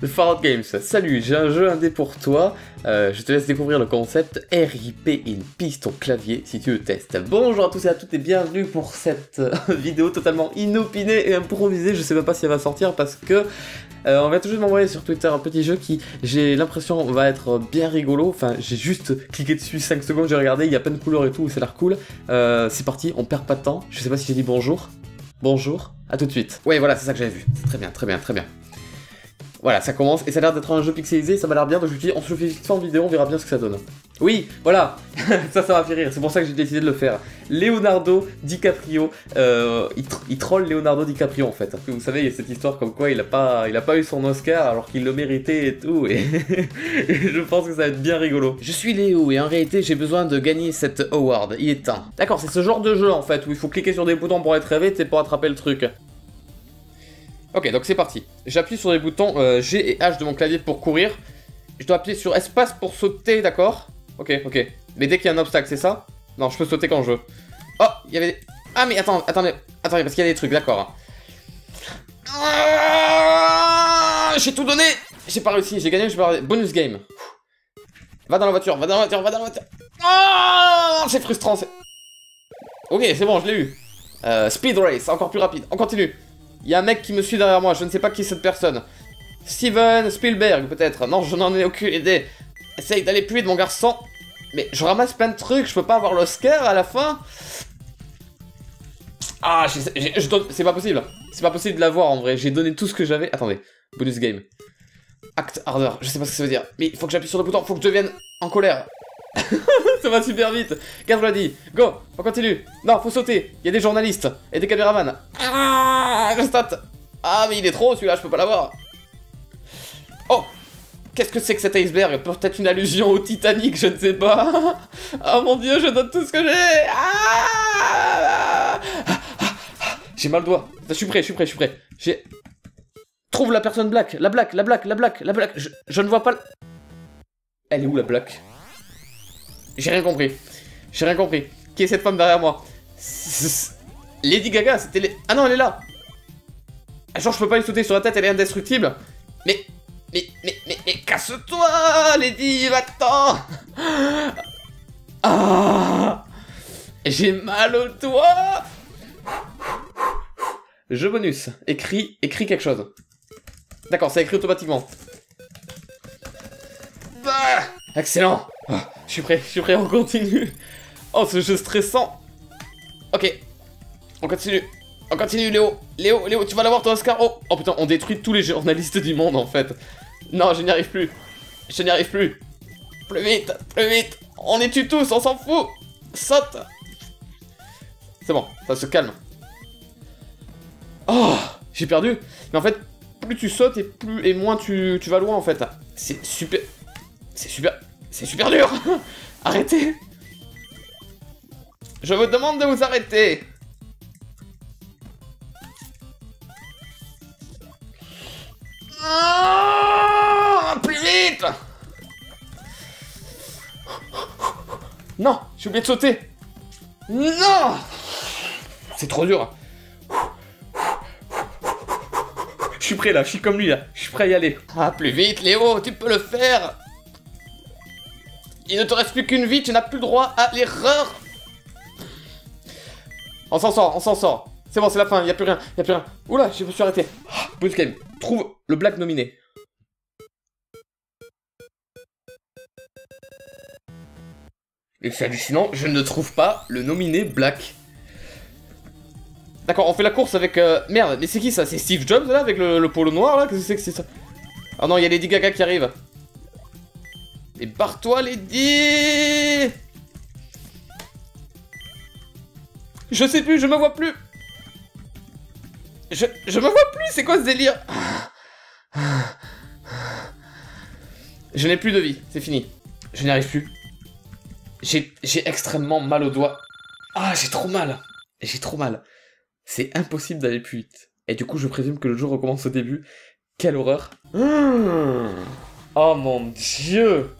The Far Out Games, salut, j'ai un jeu indé pour toi, je te laisse découvrir le concept RIP in peace ton clavier si tu le testes. Bonjour à tous et à toutes et bienvenue pour cette vidéo totalement inopinée et improvisée, je sais même pas si elle va sortir parce que on vient tout juste m'envoyer sur Twitter un petit jeu qui, j'ai l'impression, va être bien rigolo. Enfin, j'ai juste cliqué dessus 5 secondes, j'ai regardé, il y a plein de couleurs et tout, ça a l'air cool. C'est parti, on perd pas de temps, je sais pas si j'ai dit bonjour. Bonjour, à tout de suite. Ouais, voilà, c'est ça que j'avais vu. C'est très bien, très bien, très bien. Voilà, ça commence, et ça a l'air d'être un jeu pixelisé, ça m'a l'air bien, donc je me dis, on se le fait vite fait en vidéo, on verra bien ce que ça donne. Oui, voilà, ça m'a fait rire, c'est pour ça que j'ai décidé de le faire. Leonardo DiCaprio, il troll Leonardo DiCaprio en fait. Vous savez, il y a cette histoire comme quoi il a pas eu son Oscar alors qu'il le méritait et tout, et je pense que ça va être bien rigolo. Je suis Léo, et en réalité j'ai besoin de gagner cette award, il est temps. D'accord, c'est ce genre de jeu en fait, où il faut cliquer sur des boutons pour être rêvé, c'est pour attraper le truc. Ok, donc c'est parti. J'appuie sur les boutons G et H de mon clavier pour courir. Je dois appuyer sur espace pour sauter, d'accord? Ok, ok. Mais dès qu'il y a un obstacle, c'est ça? Non, je peux sauter quand je veux. Oh, il y avait des... Ah, mais attendez, parce qu'il y a des trucs, d'accord. Ah, j'ai tout donné! J'ai pas réussi, j'ai gagné, j'ai pas réussi. Bonus game. Va dans la voiture, va dans la voiture, va dans la voiture. Ah, c'est frustrant, c'est... Ok, c'est bon, je l'ai eu. Speed race, encore plus rapide. On continue. Il y a un mec qui me suit derrière moi, je ne sais pas qui est cette personne. Steven Spielberg, peut-être. Non, je n'en ai aucune idée. Essaye d'aller plus vite, mon garçon. Mais je ramasse plein de trucs, je peux pas avoir l'Oscar à la fin. Ah, c'est pas possible. C'est pas possible de l'avoir, en vrai. J'ai donné tout ce que j'avais. Attendez, bonus game. Act harder, je sais pas ce que ça veut dire. Mais il faut que j'appuie sur le bouton, faut que je devienne en colère. Ça va super vite. Quand je l'ai dit, go, on continue. Non, faut sauter, il y a des journalistes et des caméramans. Ah, je state. Ah, mais il est trop celui-là, je peux pas l'avoir. Oh, qu'est-ce que c'est que cet iceberg? Peut-être une allusion au Titanic, je ne sais pas. Oh mon dieu, je donne tout ce que j'ai. Ah, j'ai mal le doigt. Je suis prêt, je suis prêt, je suis prêt. Trouve la personne black, la black, la black, la black, la black. Je ne vois pas... Elle est où la black? J'ai rien compris. J'ai rien compris. Qui est cette femme derrière moi? Lady Gaga, c'était les... Ah non, elle est là. Genre, je peux pas lui sauter sur la tête, elle est indestructible. Mais casse-toi, Lady, va-t'en. Ah, j'ai mal au doigt. Jeu bonus. Écris quelque chose. D'accord, ça écrit automatiquement. Bah, excellent. Oh, je suis prêt, on continue. Oh, ce jeu stressant. Ok, on continue, Léo. Léo, tu vas l'avoir ton Oscar. Oh putain, on détruit tous les journalistes du monde en fait. Non, je n'y arrive plus. Je n'y arrive plus. Plus vite, plus vite. On les tue tous, on s'en fout. Saute. C'est bon, ça se calme. Oh, j'ai perdu. Mais en fait, plus tu sautes et moins tu vas loin en fait. C'est super. C'est super dur. Arrêtez. Je vous demande de vous arrêter. Oh, plus vite. Non, j'ai oublié de sauter. Non. C'est trop dur. Je suis prêt là, je suis comme lui là. Je suis prêt à y aller. Ah, plus vite Léo, tu peux le faire. Il ne te reste plus qu'une vie, tu n'as plus le droit à l'erreur. On s'en sort, on s'en sort. C'est bon, c'est la fin, il n'y a plus rien, il n'y a plus rien. Oula, je me suis arrêté. Boostcam, trouve le black nominé. Et c'est hallucinant, je ne trouve pas le nominé black. D'accord, on fait la course avec... Merde, mais c'est qui ça? C'est Steve Jobs là, avec le polo noir là? Qu'est-ce que c'est que c'est ça? Ah non, il y a Lady Gaga qui arrive. Et barre-toi, Lady! Je sais plus, je me vois plus! Je me vois plus, c'est quoi ce délire? Je n'ai plus de vie, c'est fini. Je n'y arrive plus. J'ai extrêmement mal au doigt. Ah, j'ai trop mal! J'ai trop mal. C'est impossible d'aller plus vite. Et du coup, je présume que le jeu recommence au début. Quelle horreur! Oh mon dieu!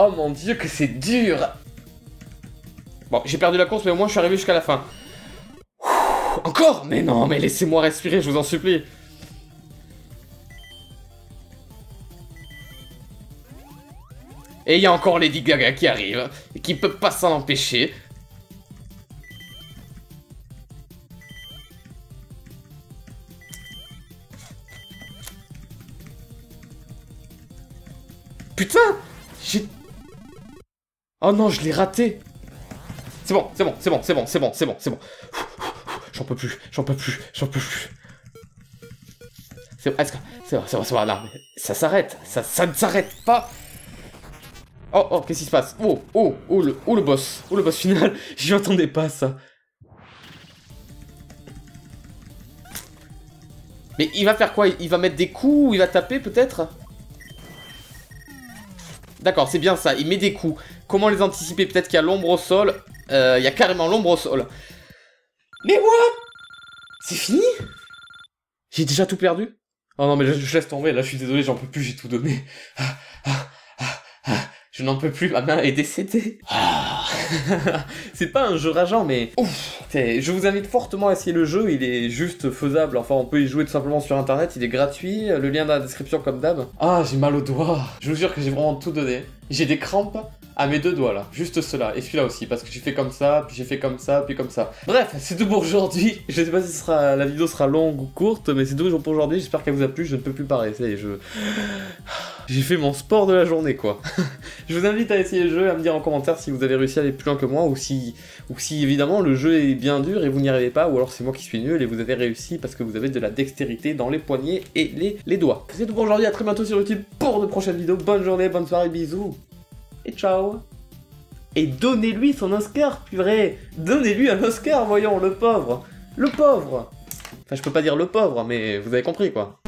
Oh mon dieu que c'est dur. Bon, j'ai perdu la course mais au moins je suis arrivé jusqu'à la fin. Encore? Mais non, mais laissez-moi respirer, je vous en supplie. Et il y a encore Lady Gaga qui arrive, et qui peut pas s'en empêcher. Putain! Oh non, je l'ai raté! C'est bon, c'est bon, c'est bon, c'est bon, c'est bon, c'est bon, c'est bon. J'en peux plus, j'en peux plus, j'en peux plus. C'est bon, c'est bon, là. Ça s'arrête, ça ne s'arrête pas. Oh, oh, qu'est-ce qui se passe? Oh, oh, oh, le boss. Oh, le boss final. J'y attendais pas, ça. Mais il va faire quoi? Il va mettre des coups ou il va taper, peut-être? D'accord, c'est bien ça. Il met des coups. Comment les anticiper? Peut-être qu'il y a l'ombre au sol. Il y a carrément l'ombre au sol. Mais what? C'est fini? J'ai déjà tout perdu? Oh non, mais je laisse tomber. Là, je suis désolé, j'en peux plus, j'ai tout donné. Je n'en peux plus, ma main est décédée. C'est pas un jeu rageant, mais... Ouf, je vous invite fortement à essayer le jeu, il est juste faisable. Enfin, on peut y jouer tout simplement sur internet, il est gratuit. Le lien dans la description comme d'hab. Ah, j'ai mal aux doigts. Je vous jure que j'ai vraiment tout donné. J'ai des crampes à mes deux doigts, là. Juste ceux-là, et celui-là aussi, parce que j'ai fait comme ça, puis j'ai fait comme ça, puis comme ça. Bref, c'est tout pour aujourd'hui. Je sais pas si la vidéo sera longue ou courte, mais c'est tout pour aujourd'hui. J'espère qu'elle vous a plu, je ne peux plus parler. Ça y est, j'ai fait mon sport de la journée, quoi. Je vous invite à essayer le jeu, à me dire en commentaire si vous avez réussi à aller plus loin que moi, ou si évidemment le jeu est bien dur et vous n'y arrivez pas, ou alors c'est moi qui suis nul et vous avez réussi parce que vous avez de la dextérité dans les poignets et les doigts. C'est tout pour aujourd'hui, à très bientôt sur YouTube pour de prochaines vidéos. Bonne journée, bonne soirée, bisous, et ciao. Et donnez-lui son Oscar, purée. Donnez-lui un Oscar, voyons, le pauvre. Le pauvre. Enfin, je peux pas dire le pauvre, mais vous avez compris, quoi.